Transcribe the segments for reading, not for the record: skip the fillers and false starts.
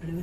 Blue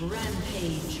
Rampage.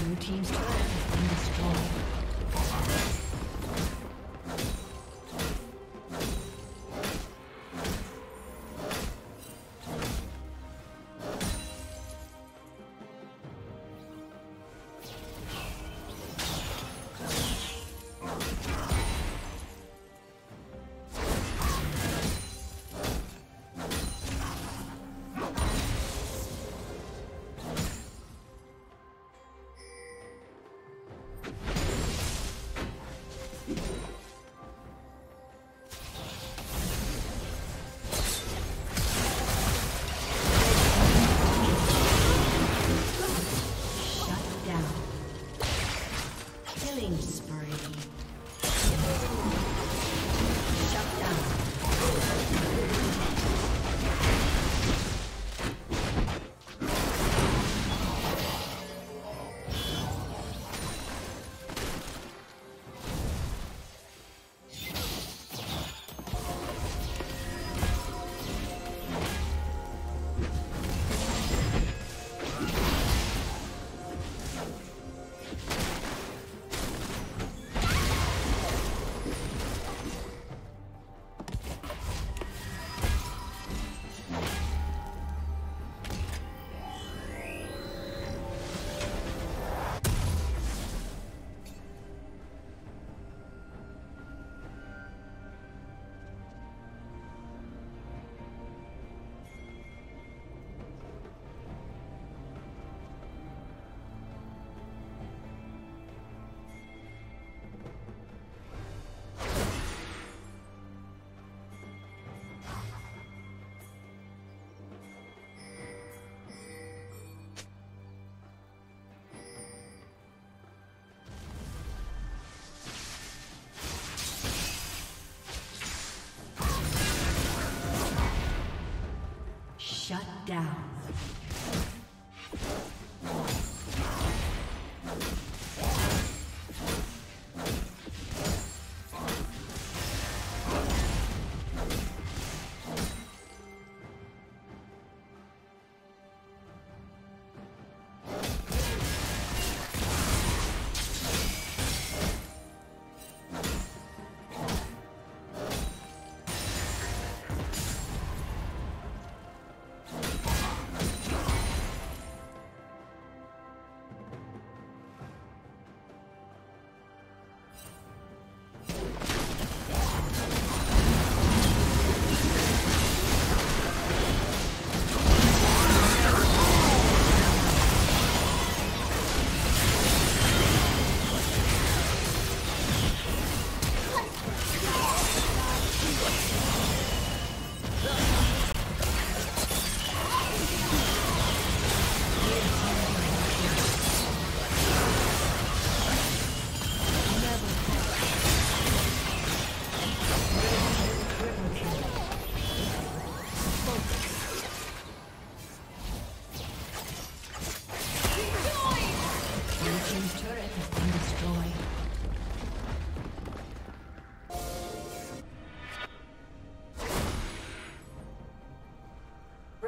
Blue team's turret has been destroyed. Shut down.